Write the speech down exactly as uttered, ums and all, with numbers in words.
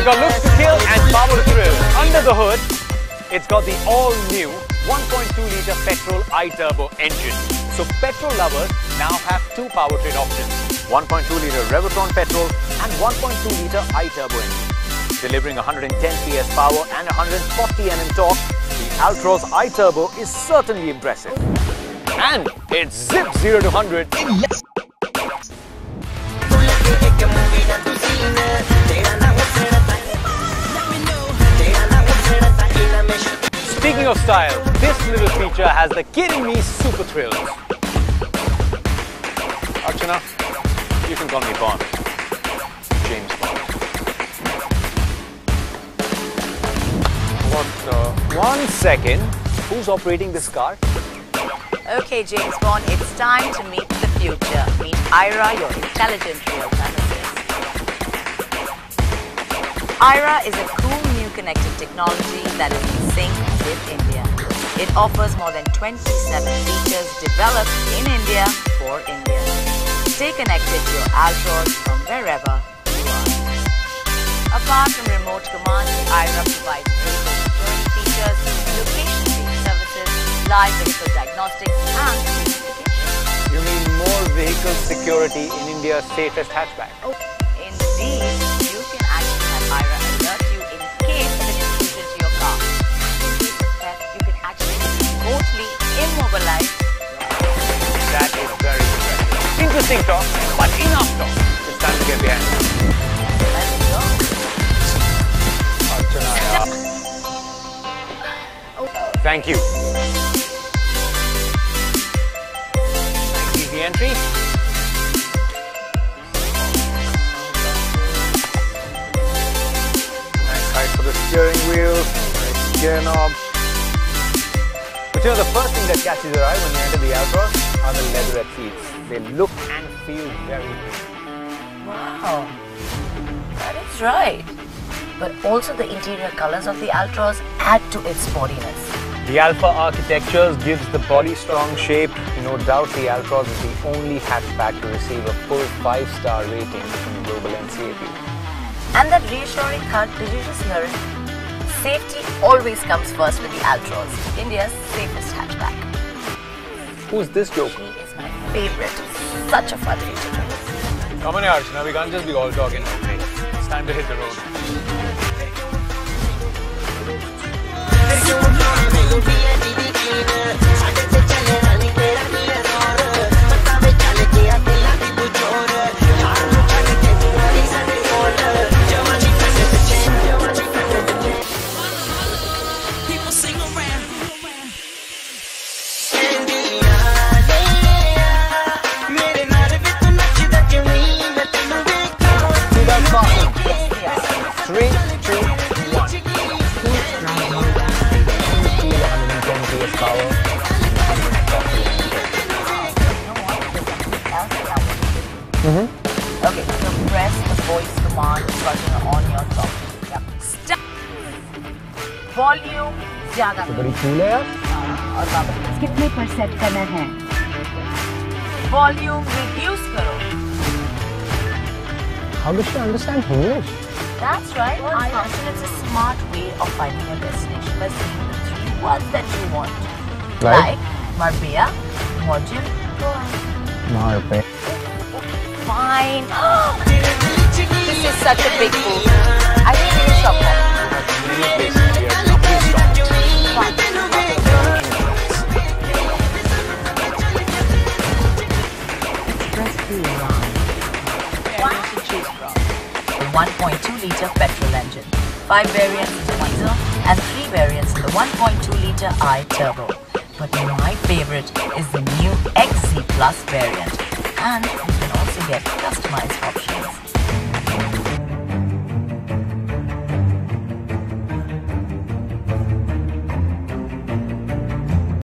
We've got looks to kill and power to thrill. Under the hood, it's got the all-new one point two litre petrol i-turbo engine. So petrol lovers now have two powertrain options, one point two litre Revotron petrol and one point two litre i-turbo engine. Delivering one hundred ten P S power and one hundred forty newton meters torque, the Altroz i-turbo is certainly impressive. And it's zip zero to one hundred in less. Speaking of style, this little feature has the kidding me super thrills. Archana, you can call me Bond. James Bond. What the? One second. Who's operating this car? Okay, James Bond, it's time to meet the future. Meet iRA, your intelligent real nemesis. iRA is a cool new connected technology that is in sync with India. It offers more than twenty-seven features developed in India for India. Stay connected to your Altroz from wherever you are. Apart from remote command, iRA provides vehicle security features, location-based services, live vehicle diagnostics and identification. You mean more vehicle security in India's safest hatchback? Oh, indeed. You can actually have iRA alert you in case of an intrusion to your car. In case of theft, you can actually remotely immobilize. That is very impressive. Interesting talk, but enough talk. It's time to get behind us. Let's go. Archana. Oh. Thank you. Entry. Nice height for the steering wheel, nice gear knob. But you know, the first thing that catches your eye when you enter the Altroz are the leatherette seats. They look and feel very good. Wow, that is right. But also the interior colors of the Altroz add to its sportiness. The Alpha architectures gives the body strong shape. No doubt the Altroz is the only hatchback to receive a full five star rating from global N C A P. And that reassuring thought, did you just hear it? Safety always comes first with the Altroz, India's safest hatchback. Who's this joke? She is my favorite. Such a fun feature. Come on, Archana, we can't just be all talking. It's time to hit the road. Mm-hmm. Okay, so press the voice command button on your top. Yep. Stop. Volume ज़्यादा. बड़ी cool है यार. और वापस कितने पर set करना है? Volume reduce करो. How does she understand English? That's right. I imagine it's a smart way of finding your destination by seeing the three words that you want. Like, like Marbella, module, Marbella. Fine. This is such a big move. I think we should shop now. one point two litre petrol engine, five variants of the diesel and three variants of the one point two litre i-turbo. But my favorite is the new X Z Plus variant, and you can also get customized options.